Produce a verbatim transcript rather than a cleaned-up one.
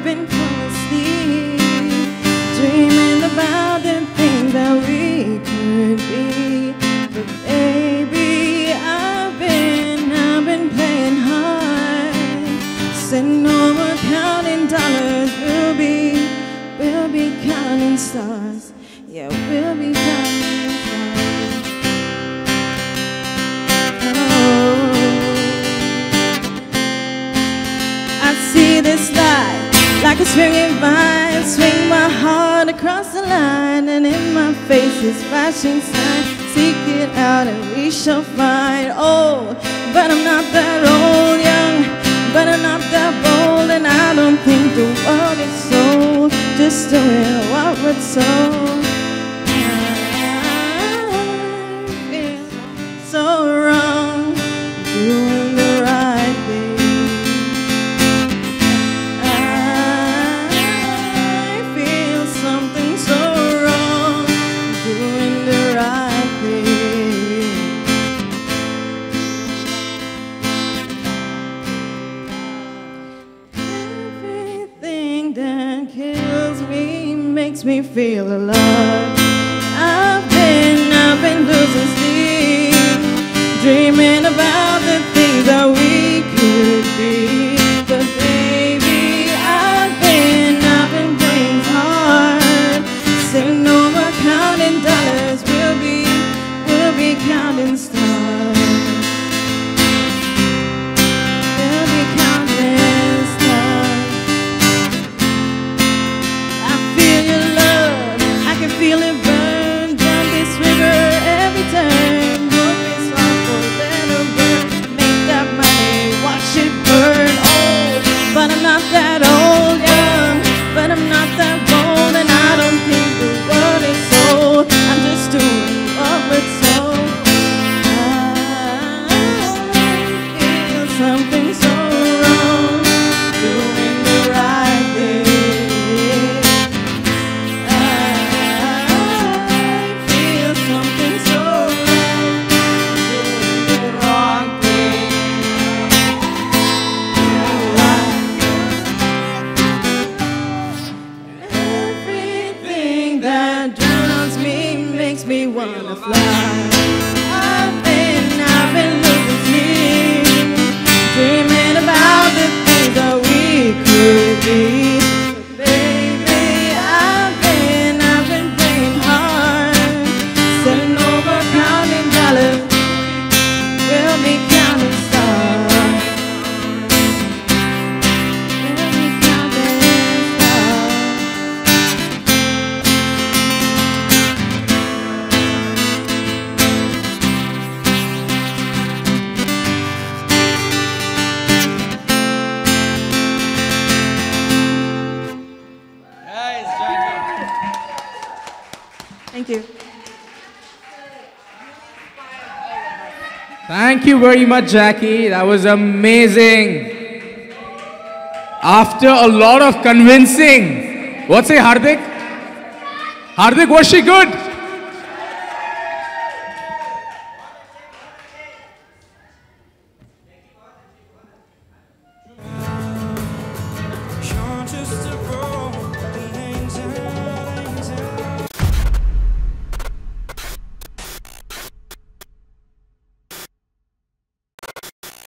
I've been falling asleep, dreaming about the thing that we could be. But baby, I've been, I've been playing hard. Said no more counting dollars, we'll be, we'll be counting stars. Yeah, we'll be counting. This light, like a swinging vine, swing my heart across the line, and in my face is flashing sign. Seek it out and we shall find. Oh, but I'm not that old, young, but I'm not that bold, and I don't think the world is sold, just the way what we're told. I feel so wrong doing the right thing. Makes me feel alive. I've been, I've been losing sleep, dreaming about the things that we could be. But baby, I've been, I've been playing hard. Sitting over counting dollars, we'll be, we'll be counting stars. Feel it burn down this river every turn. Hope it's awful, let it burn. Make that money, watch it burn. Old, oh, but I'm not that old, young, but I'm not that bold, and I don't think the world is sold. I'm just doing what we're told. I feel something so wrong, doing the right thing. Me wanna fly. I've been, I've been losing sleep, dreaming about the things that we could be. But baby, I've been, I've been playing hard. Sitting over counting dollars, we'll be counting stars. We'll be counting stars. Thank you. Thank you very much, Jackie. That was amazing. After a lot of convincing. What's it, Hardik? Hardik, was she good?